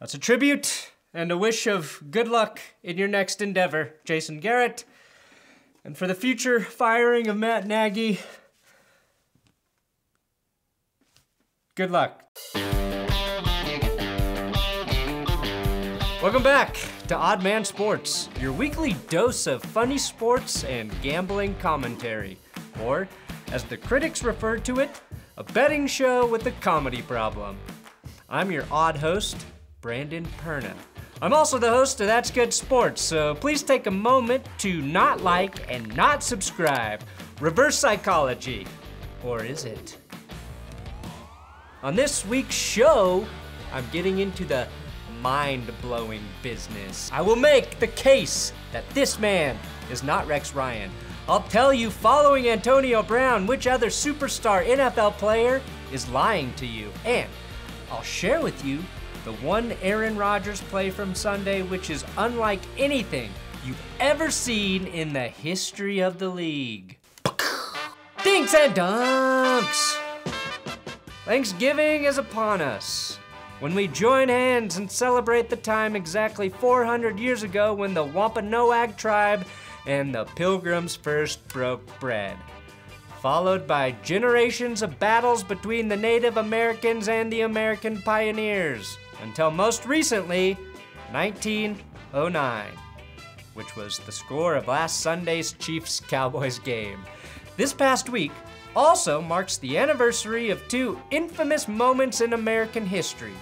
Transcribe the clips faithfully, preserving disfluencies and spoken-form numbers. That's a tribute and a wish of good luck in your next endeavor, Jason Garrett. And for the future firing of Matt Nagy, good luck. Welcome back to Odd Man Sports, your weekly dose of funny sports and gambling commentary, or as the critics refer to it, a betting show with a comedy problem. I'm your odd host, Brandon Perna. I'm also the host of That's Good Sports, so please take a moment to not like and not subscribe. Reverse psychology, or is it? On this week's show, I'm getting into the mind-blowing business. I will make the case that this man is not Rex Ryan. I'll tell you, following Antonio Brown, which other superstar N F L player is lying to you. And I'll share with you the one Aaron Rodgers play from Sunday, which is unlike anything you've ever seen in the history of the league. Dinks and dunks! Thanksgiving is upon us, when we join hands and celebrate the time exactly four hundred years ago when the Wampanoag tribe and the Pilgrims first broke bread, followed by generations of battles between the Native Americans and the American pioneers, until most recently, nineteen oh nine, which was the score of last Sunday's Chiefs-Cowboys game. This past week also marks the anniversary of two infamous moments in American history,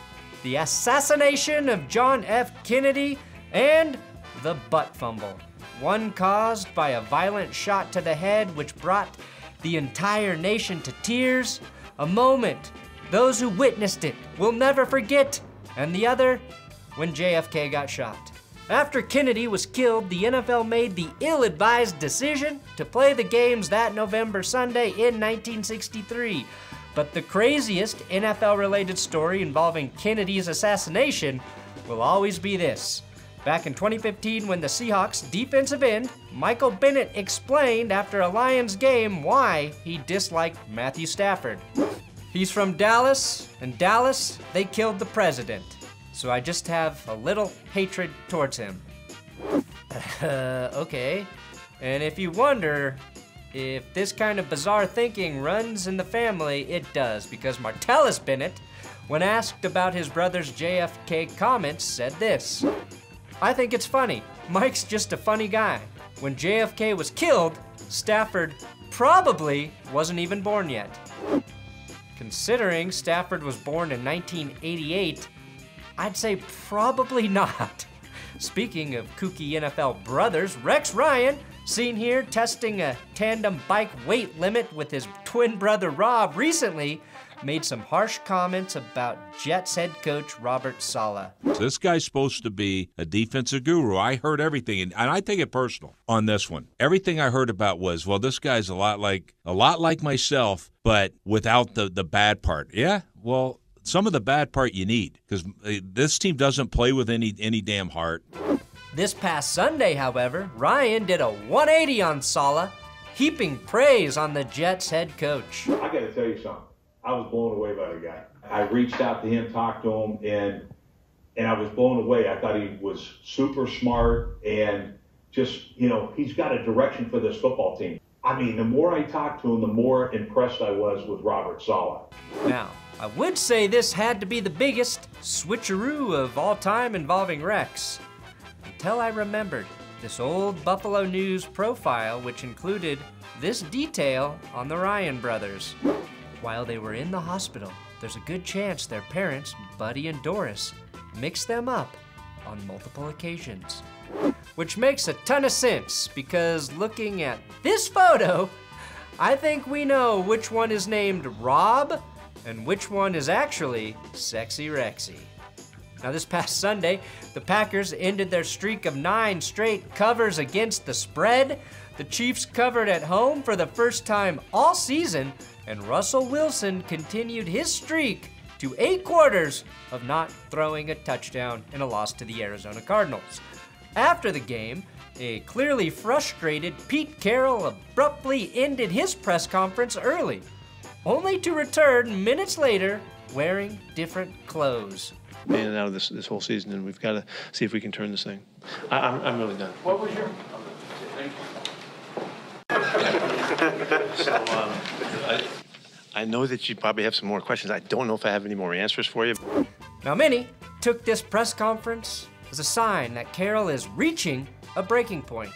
the assassination of John F. Kennedy and the Butt Fumble, one caused by a violent shot to the head which brought the entire nation to tears, a moment those who witnessed it will never forget, and the other when J F K got shot. After Kennedy was killed, the N F L made the ill-advised decision to play the games that November Sunday in nineteen sixty-three. But the craziest N F L-related story involving Kennedy's assassination will always be this. Back in twenty fifteen, when the Seahawks defensive end, Michael Bennett, explained after a Lions game why he disliked Matthew Stafford. He's from Dallas, and Dallas, they killed the president. So I just have a little hatred towards him. Uh, okay. And if you wonder if this kind of bizarre thinking runs in the family, it does, because Martellus Bennett, when asked about his brother's J F K comments, said this: "I think it's funny. Mike's just a funny guy. When J F K was killed, Stafford probably wasn't even born yet." Considering Stafford was born in nineteen eighty-eight, I'd say probably not. Speaking of kooky N F L brothers, Rex Ryan, seen here testing a tandem bike weight limit with his twin brother Rob, recently made some harsh comments about Jets head coach Robert Saleh. This guy's supposed to be a defensive guru. I heard everything, and I take it personal on this one. Everything I heard about was, well, this guy's a lot like a lot like myself, but without the, the bad part. Yeah, well, some of the bad part you need, because this team doesn't play with any any damn heart. This past Sunday, however, Ryan did a one eighty on Saleh, heaping praise on the Jets head coach. I gotta tell you something. I was blown away by the guy. I reached out to him, talked to him, and and I was blown away. I thought he was super smart, and just, you know, he's got a direction for this football team. I mean, the more I talked to him, the more impressed I was with Robert Saleh. Now, I would say this had to be the biggest switcheroo of all time involving Rex, until I remembered this old Buffalo News profile which included this detail on the Ryan brothers. While they were in the hospital, there's a good chance their parents, Buddy and Doris, mixed them up on multiple occasions. Which makes a ton of sense, because looking at this photo, I think we know which one is named Rob and which one is actually Sexy Rexy. Now, this past Sunday, the Packers ended their streak of nine straight covers against the spread. The Chiefs covered at home for the first time all season, and Russell Wilson continued his streak to eight quarters of not throwing a touchdown in a loss to the Arizona Cardinals. After the game, a clearly frustrated Pete Carroll abruptly ended his press conference early, only to return minutes later wearing different clothes. in and out of this this whole season, and we've got to see if we can turn this thing. I, I'm, I'm really done. What was your? Thank you. so, um, I, I know that you probably have some more questions. I don't know if I have any more answers for you. Now, many took this press conference as a sign that Carroll is reaching a breaking point.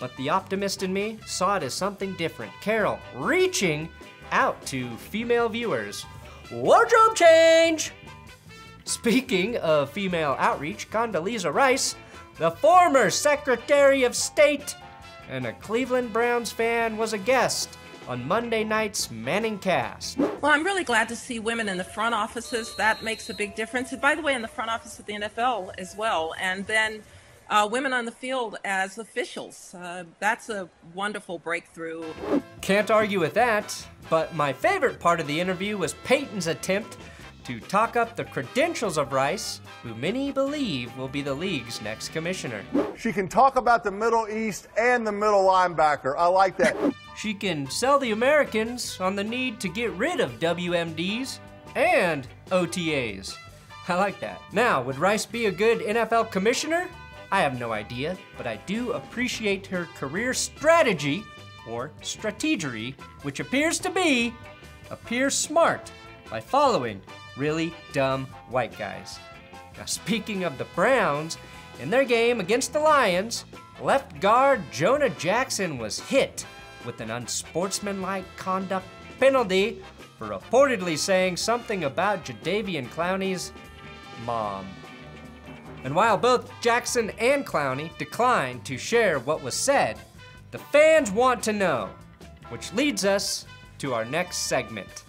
But the optimist in me saw it as something different. Carroll reaching out to female viewers. Wardrobe change! Speaking of female outreach, Condoleezza Rice, the former Secretary of State and a Cleveland Browns fan, was a guest on Monday night's Manning Cast. Well, I'm really glad to see women in the front offices. That makes a big difference. And by the way, in the front office of the N F L as well. And then Uh, women on the field as officials. Uh, that's a wonderful breakthrough. Can't argue with that, but my favorite part of the interview was Peyton's attempt to talk up the credentials of Rice, who many believe will be the league's next commissioner. She can talk about the Middle East and the middle linebacker. I like that. She can sell the Americans on the need to get rid of W M Ds and O T As. I like that. Now, would Rice be a good N F L commissioner? I have no idea, but I do appreciate her career strategy, or strategery, which appears to be appear smart by following really dumb white guys. Now, speaking of the Browns, in their game against the Lions, left guard Jonah Jackson was hit with an unsportsmanlike conduct penalty for reportedly saying something about Jadeveon Clowney's mom. And while both Jackson and Clowney declined to share what was said, the fans want to know, which leads us to our next segment.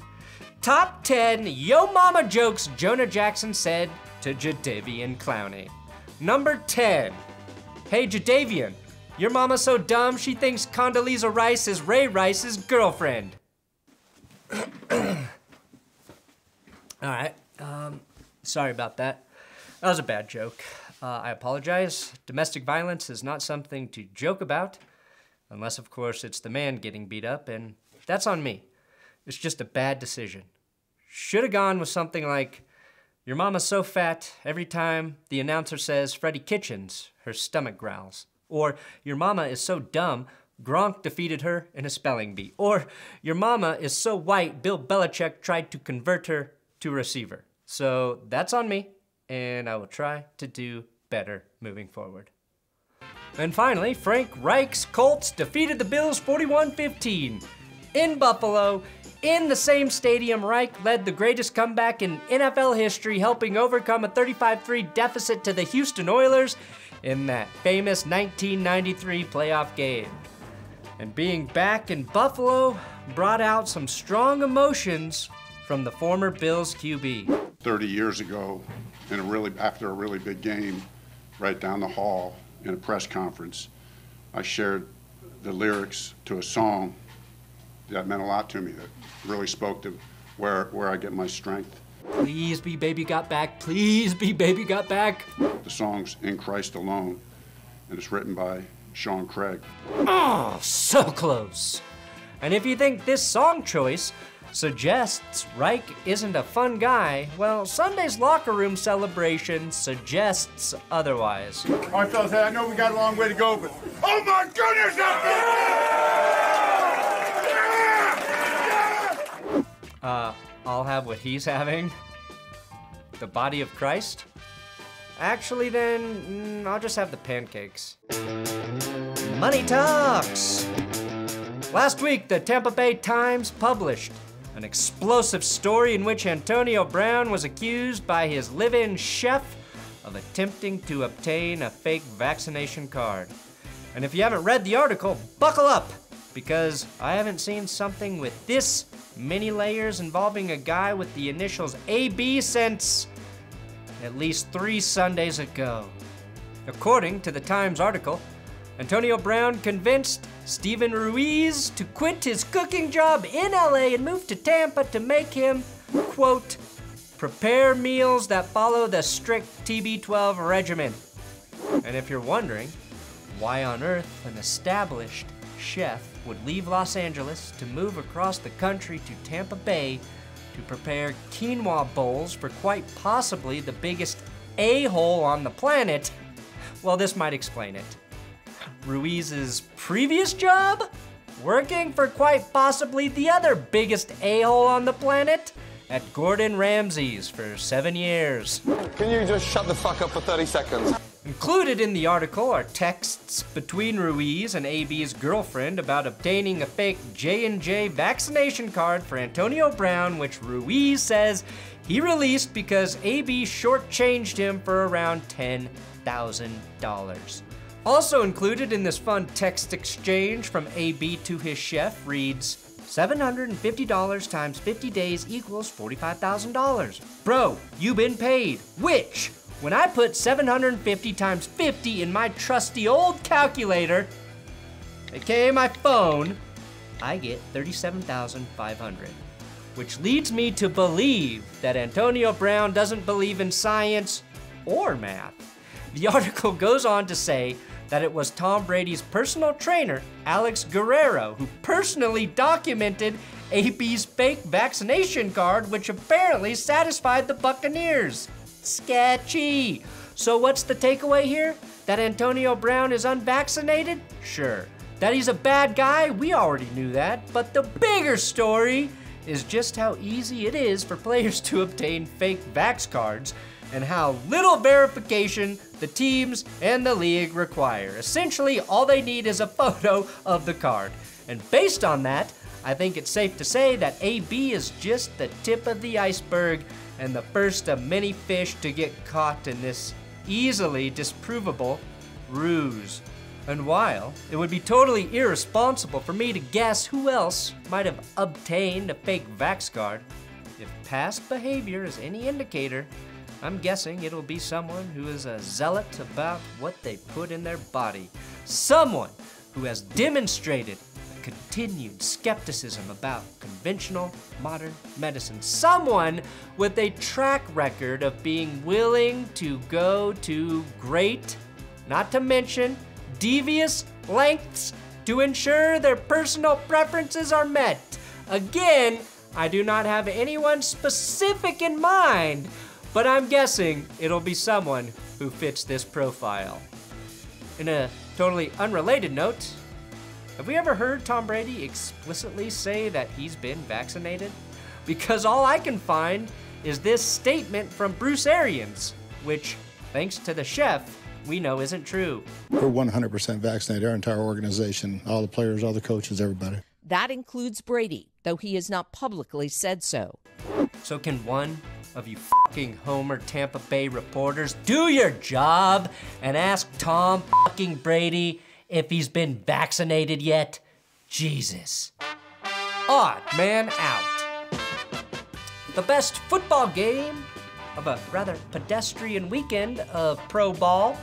Top ten Yo Mama Jokes Jonah Jackson Said to Jadeveon Clowney. Number ten. Hey Jadeveon, your mama's so dumb she thinks Condoleezza Rice is Ray Rice's girlfriend. All right, um, sorry about that. That was a bad joke. Uh, I apologize. Domestic violence is not something to joke about, unless, of course, it's the man getting beat up, and that's on me. It's just a bad decision. Should have gone with something like, your mama's so fat, every time the announcer says Freddie Kitchens, her stomach growls. Or, your mama is so dumb, Gronk defeated her in a spelling bee. Or, your mama is so white, Bill Belichick tried to convert her to a receiver. So, that's on me, and I will try to do better moving forward. And finally, Frank Reich's Colts defeated the Bills forty-one fifteen. In Buffalo, in the same stadium, Reich led the greatest comeback in N F L history, helping overcome a thirty-five three deficit to the Houston Oilers in that famous nineteen ninety-three playoff game. And being back in Buffalo brought out some strong emotions from the former Bills Q B. thirty years ago, in a really, after a really big game, right down the hall in a press conference, I shared the lyrics to a song that meant a lot to me, that really spoke to where, where I get my strength. Please be baby got back, please be baby got back. The song's In Christ Alone, and it's written by Sean Craig. Oh, so close. And if you think this song choice suggests Reich isn't a fun guy, well, Sunday's locker room celebration suggests otherwise. All right, fellas, I know we got a long way to go, but oh my goodness, that's good! Uh, I'll have what he's having. The body of Christ? Actually, then, I'll just have the pancakes. Money talks! Last week, the Tampa Bay Times published an explosive story in which Antonio Brown was accused by his live-in chef of attempting to obtain a fake vaccination card. And if you haven't read the article, buckle up, because I haven't seen something with this many layers involving a guy with the initials A B since at least three Sundays ago. According to the Times article, Antonio Brown convinced Steven Ruiz to quit his cooking job in L A and move to Tampa to make him, quote, prepare meals that follow the strict T B twelve regimen. And if you're wondering why on earth an established chef would leave Los Angeles to move across the country to Tampa Bay to prepare quinoa bowls for quite possibly the biggest a-hole on the planet, well, this might explain it. Ruiz's previous job? Working for quite possibly the other biggest a-hole on the planet at Gordon Ramsay's for seven years. Can you just shut the fuck up for thirty seconds? Included in the article are texts between Ruiz and A B's girlfriend about obtaining a fake J and J vaccination card for Antonio Brown, which Ruiz says he released because A B shortchanged him for around ten thousand dollars. Also included in this fun text exchange from A B to his chef reads, seven hundred fifty dollars times fifty days equals forty-five thousand dollars. Bro, you been paid, which, when I put seven hundred fifty times fifty in my trusty old calculator, aka my phone, I get thirty-seven thousand five hundred, which leads me to believe that Antonio Brown doesn't believe in science or math. The article goes on to say that it was Tom Brady's personal trainer, Alex Guerrero, who personally documented A B's fake vaccination card, which apparently satisfied the Buccaneers. Sketchy. So what's the takeaway here? That Antonio Brown is unvaccinated? Sure. That he's a bad guy? We already knew that. But the bigger story is just how easy it is for players to obtain fake vax cards, and how little verification the teams and the league require. Essentially, all they need is a photo of the card. And based on that, I think it's safe to say that A B is just the tip of the iceberg and the first of many fish to get caught in this easily disprovable ruse. And while it would be totally irresponsible for me to guess who else might have obtained a fake vax card, if past behavior is any indicator, I'm guessing it'll be someone who is a zealot about what they put in their body. Someone who has demonstrated a continued skepticism about conventional modern medicine. Someone with a track record of being willing to go to great, not to mention devious lengths to ensure their personal preferences are met. Again, I do not have anyone specific in mind, but I'm guessing it'll be someone who fits this profile. In a totally unrelated note, have we ever heard Tom Brady explicitly say that he's been vaccinated? Because all I can find is this statement from Bruce Arians, which, thanks to the chef, we know isn't true. We're one hundred percent vaccinated, our entire organization, all the players, all the coaches, everybody. That includes Brady, though he has not publicly said so. So can one of you fucking Homer Tampa Bay reporters do your job and ask Tom fucking Brady if he's been vaccinated yet? Jesus. Odd Man out. The best football game of a rather pedestrian weekend of pro ball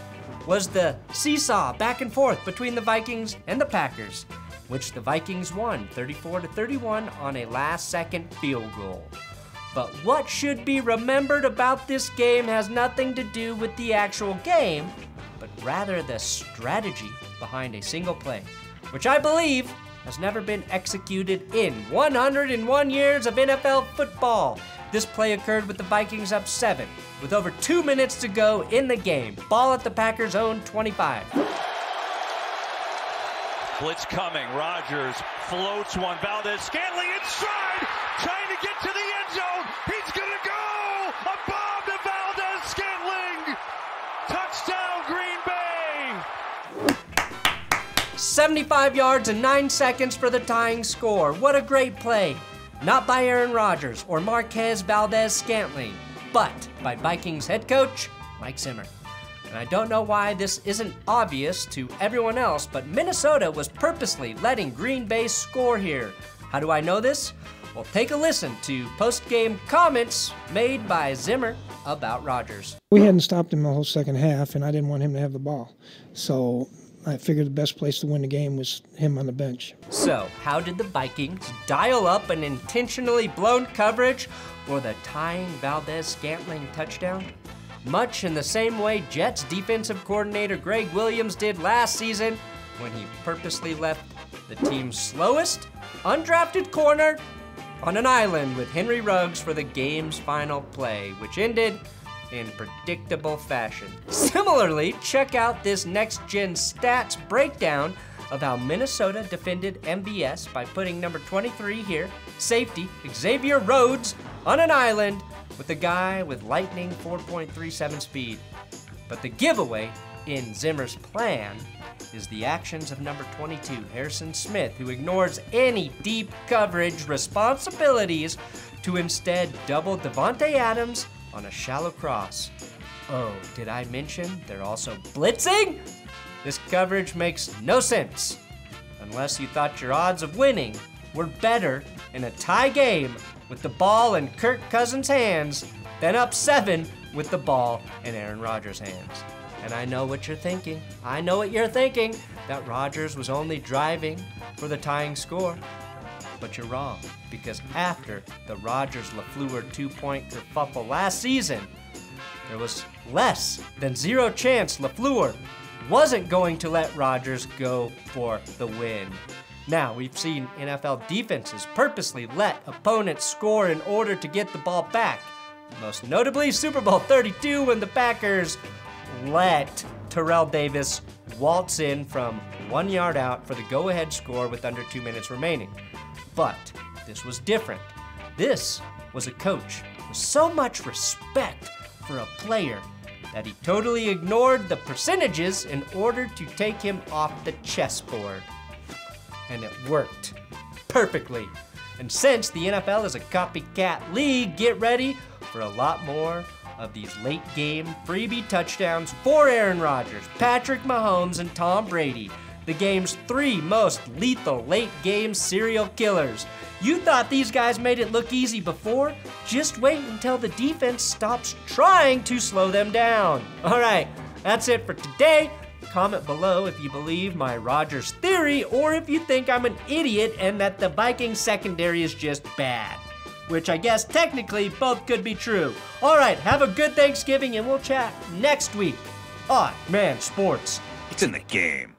was the seesaw back and forth between the Vikings and the Packers, which the Vikings won thirty-four to thirty-one on a last-second field goal. But what should be remembered about this game has nothing to do with the actual game, but rather the strategy behind a single play, which I believe has never been executed in one hundred one years of N F L football. This play occurred with the Vikings up seven, with over two minutes to go in the game. Ball at the Packers' own twenty-five. Blitz coming, Rodgers floats one, Valdez-Scantling inside, trying to get to the end zone, he's gonna go! A bomb to Valdez-Scantling! Touchdown, Green Bay! seventy-five yards and nine seconds for the tying score. What a great play. Not by Aaron Rodgers or Marquez Valdez-Scantling, but by Vikings head coach, Mike Zimmer. And I don't know why this isn't obvious to everyone else, but Minnesota was purposely letting Green Bay score here. How do I know this? Well, take a listen to post-game comments made by Zimmer about Rodgers. We hadn't stopped him the whole second half, and I didn't want him to have the ball. So I figured the best place to win the game was him on the bench. So how did the Vikings dial up an intentionally blown coverage or the tying Valdez-Scantling touchdown? Much in the same way Jets defensive coordinator Greg Williams did last season when he purposely left the team's slowest, undrafted corner on an island with Henry Ruggs for the game's final play, which ended in predictable fashion. Similarly, check out this next-gen stats breakdown of how Minnesota defended M B S by putting number twenty-three here, safety Xavier Rhodes, on an island with a guy with lightning four point three seven speed. But the giveaway in Zimmer's plan is the actions of number twenty-two, Harrison Smith, who ignores any deep coverage responsibilities to instead double Devontae Adams on a shallow cross. Oh, did I mention they're also blitzing? This coverage makes no sense, unless you thought your odds of winning were better in a tie game with the ball in Kirk Cousins' hands than up seven with the ball in Aaron Rodgers' hands. And I know what you're thinking. I know what you're thinking, that Rodgers was only driving for the tying score. But you're wrong, because after the Rodgers-LaFleur two-point kerfuffle last season, there was less than zero chance LaFleur wasn't going to let Rodgers go for the win. Now, we've seen N F L defenses purposely let opponents score in order to get the ball back. Most notably, Super Bowl thirty-two, when the Packers let Terrell Davis waltz in from one yard out for the go-ahead score with under two minutes remaining. But this was different. This was a coach with so much respect for a player that he totally ignored the percentages in order to take him off the chessboard. And it worked perfectly. And since the N F L is a copycat league, get ready for a lot more of these late game freebie touchdowns for Aaron Rodgers, Patrick Mahomes, and Tom Brady, the game's three most lethal late game serial killers. You thought these guys made it look easy before? Just wait until the defense stops trying to slow them down. All right, that's it for today. Comment below if you believe my Rodgers theory or if you think I'm an idiot and that the Vikings secondary is just bad. Which I guess technically both could be true. All right, have a good Thanksgiving and we'll chat next week on Odd Man Sports. It's in the game.